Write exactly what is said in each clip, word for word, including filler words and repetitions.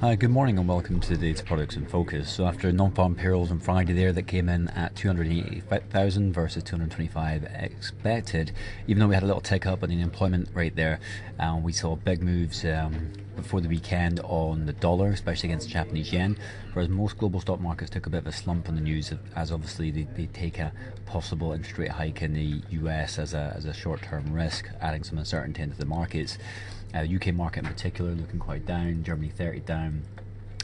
Hi, good morning and welcome to today's Products in Focus. So after non-farm payrolls on Friday there that came in at two hundred eighty thousand versus two hundred twenty-five expected, even though we had a little tick up on the employment rate there, um, we saw big moves um, before the weekend on the dollar, especially against the Japanese yen, whereas most global stock markets took a bit of a slump on the news as obviously they, they take a possible interest rate hike in the U S as a, as a short-term risk, adding some uncertainty into the markets. Uh, U K market in particular looking quite down, Germany thirty down,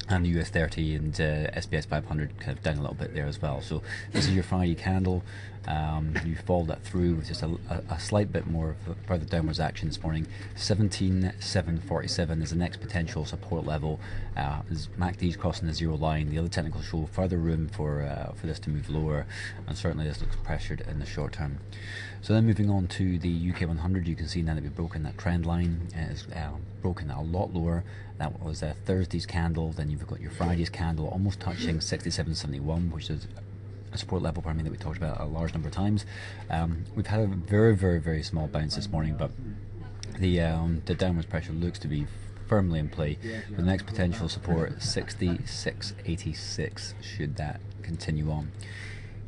and the U S thirty and uh, S and P five hundred kind of down a little bit there as well. So this is your Friday candle. Um, you followed that through with just a, a slight bit more further downwards action this morning. seventeen seven forty-seven is the next potential support level. Uh, as M A C D's crossing the zero line, the other technical show further room for uh, for this to move lower, and certainly this looks pressured in the short term. So then moving on to the U K one hundred, you can see now that we've broken that trend line. It's uh, broken a lot lower. That was uh, Thursday's candle. Then you've got your Friday's candle almost touching sixty-seven seventy-one, which is support level, pardon me, that we talked about a large number of times. Um, we've had a very, very, very small bounce this morning, but the um, the downwards pressure looks to be firmly in play. The next potential support, sixty-six eighty-six, should that continue on.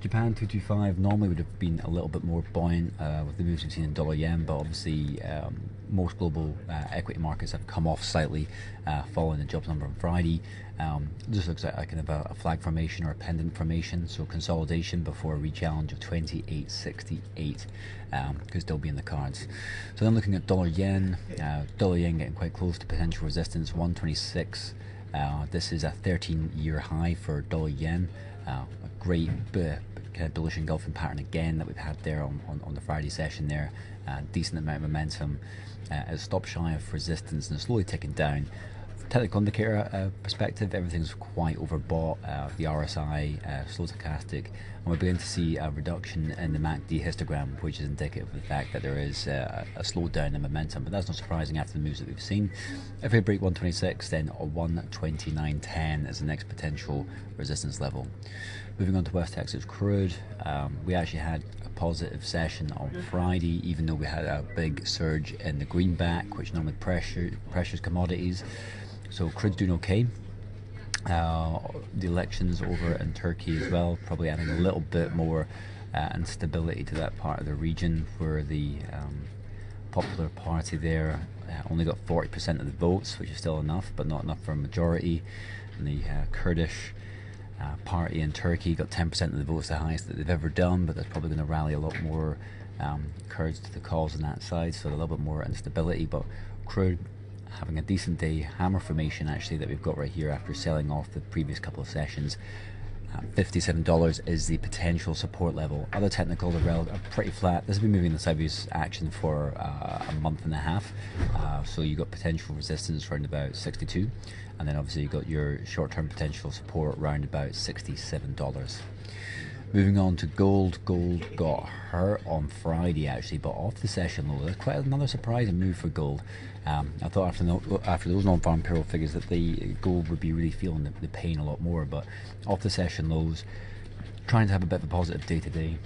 Japan two twenty-five normally would have been a little bit more buoyant uh, with the moves we've seen in dollar yen, but obviously um, most global uh, equity markets have come off slightly uh, following the jobs number on Friday. Um, this looks like a kind of a, a flag formation or a pendant formation, so consolidation before a re-challenge of twenty-eight sixty-eight um, could still be in the cards. So then looking at dollar yen, uh, dollar yen getting quite close to potential resistance one twenty-six. Uh, this is a thirteen year high for dollar yen. Uh, a great uh, kind of bullish engulfing pattern again that we've had there on, on, on the Friday session there. Uh, decent amount of momentum. Uh, it's stopped shy of resistance and slowly ticking down. From a technical indicator uh, perspective, everything's quite overbought. Uh, the R S I, uh, slow stochastic, and we're beginning to see a reduction in the M A C D histogram, which is indicative of the fact that there is uh, a slowdown in momentum, but that's not surprising after the moves that we've seen. If we break one twenty-six, then one twenty-nine ten is the next potential resistance level. Moving on to West Texas crude, um, we actually had a positive session on Friday, even though we had a big surge in the greenback, which normally pressure, pressures commodities. So crude's doing okay. Uh, the elections over in Turkey as well, probably adding a little bit more uh, instability to that part of the region, where the um, Popular Party there uh, only got forty percent of the votes, which is still enough, but not enough for a majority. And the uh, Kurdish uh, party in Turkey got ten percent of the votes, the highest that they've ever done, but that's probably going to rally a lot more um, Kurds to the cause on that side, so a little bit more instability. But crude having a decent day, hammer formation actually that we've got right here after selling off the previous couple of sessions. Uh, fifty-seven dollars is the potential support level. Other technicals are, are pretty flat. This has been moving the sideways action for uh, a month and a half, uh, so you've got potential resistance around about sixty-two, and then obviously you've got your short-term potential support around about sixty-seven dollars. Moving on to gold. Gold got hurt on Friday actually, but off the session low. There's quite another surprising move for gold. Um, I thought after the, after those non-farm payroll figures that the gold would be really feeling the, the pain a lot more, but off the session lows, trying to have a bit of a positive day today.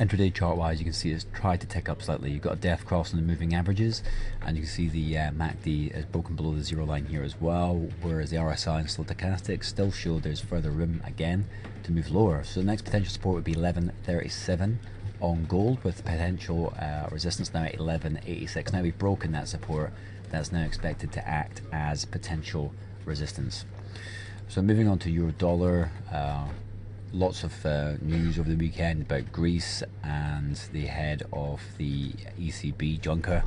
Intraday chart-wise, you can see it's tried to tick up slightly. You've got a death cross on the moving averages, and you can see the uh, M A C D is broken below the zero line here as well, whereas the R S I and slow stochastic still show there's further room again to move lower. So the next potential support would be eleven thirty-seven on gold, with potential uh, resistance now at eleven eighty-six. Now we've broken that support. That's now expected to act as potential resistance. So moving on to euro dollar. Uh, Lots of uh, news over the weekend about Greece and the head of the E C B, Juncker,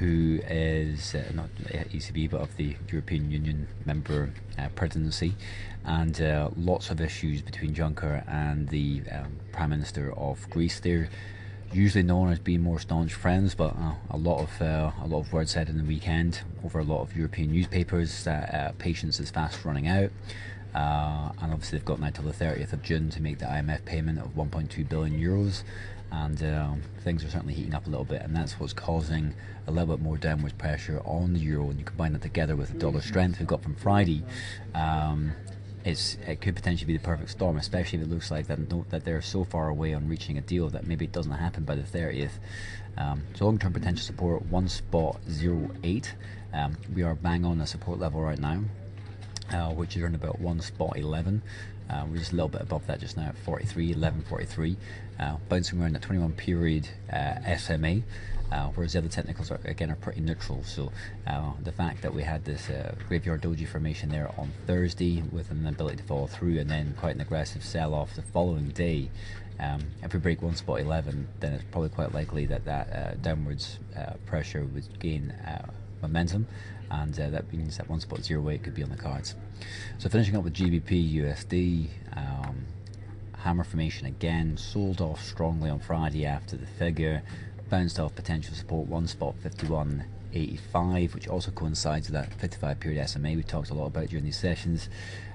who is uh, not E C B but of the European Union member uh, presidency, and uh, lots of issues between Juncker and the um, Prime Minister of Greece. They're usually known as being more staunch friends, but uh, a lot of uh, a lot of words said in the weekend over a lot of European newspapers that uh, patience is fast running out. Uh, and obviously they've got now till the thirtieth of June to make the I M F payment of one point two billion euros, and uh, things are certainly heating up a little bit, and that's what's causing a little bit more downwards pressure on the euro. And you combine that together with the dollar strength we've got from Friday, um, it's, it could potentially be the perfect storm, especially if it looks like that, that they're so far away on reaching a deal that maybe it doesn't happen by the thirtieth. Um, so long-term potential support, one spot zero eight. Um, we are bang on a support level right now. uh, which is around about one spot eleven. Uh, we're just a little bit above that just now at forty-three eleven forty-three, uh, bouncing around that twenty-one period uh, S M A, uh, whereas the other technicals are, again, are pretty neutral. So uh, the fact that we had this uh, graveyard doji formation there on Thursday with an ability to follow through and then quite an aggressive sell-off the following day, um, if we break one spot eleven, then it's probably quite likely that that uh, downwards uh, pressure would gain uh, momentum, and uh, that means that one spot zero eight could be on the cards. So finishing up with G B P U S D, um, hammer formation again, sold off strongly on Friday after the figure, bounced off potential support one spot fifty-one eighty-five, which also coincides with that fifty-five period S M A we talked a lot about during these sessions.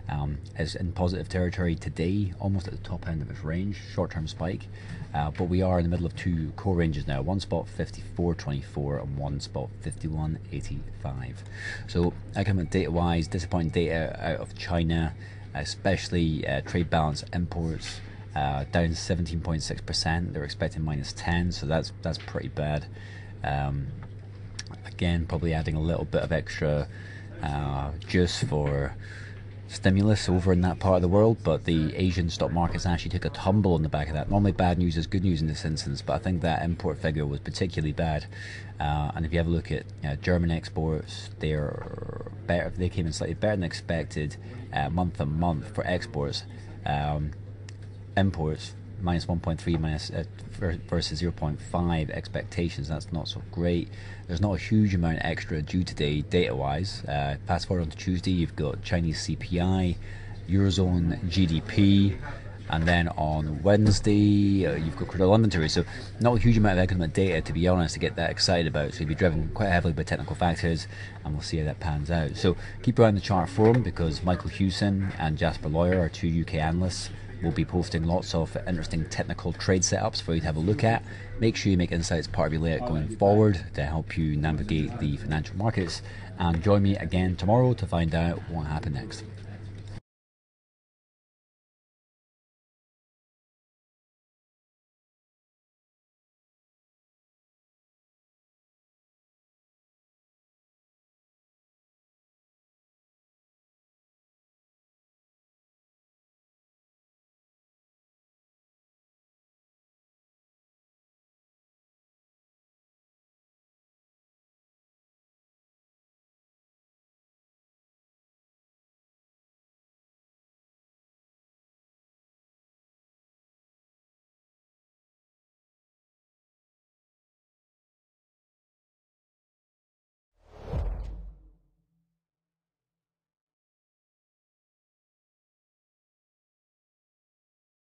Um, is in positive territory today, almost at the top end of its range, short-term spike, uh, but we are in the middle of two core ranges now, one spot fifty-four twenty-four and one spot fifty-one eighty-five. So I come in data-wise, disappointing data out of China, especially uh, trade balance imports, uh, down seventeen point six percent, they're expecting minus ten, so that's that's pretty bad. Um, again, probably adding a little bit of extra uh, juice for stimulus over in that part of the world, but the Asian stock markets actually took a tumble on the back of that. Normally bad news is good news in this instance, but I think that import figure was particularly bad, uh, and if you have a look at you know, German exports, they're better, they came in slightly better than expected uh, month on month for exports. Um, imports minus one point three minus, uh, versus zero point five expectations, that's not so great. There's not a huge amount extra due today data wise. Uh, fast forward on to Tuesday, you've got Chinese C P I, Eurozone G D P, and then on Wednesday uh, you've got critical inventory, so not a huge amount of economic data, to be honest, to get that excited about. So you'll be driven quite heavily by technical factors, and we'll see how that pans out. So keep an eye on the chart forum, because Michael Hewson and Jasper Lawyer are two U K analysts. We'll be posting lots of interesting technical trade setups for you to have a look at. Make sure you make insights part of your layout going forward to help you navigate the financial markets. And join me again tomorrow to find out what happened next.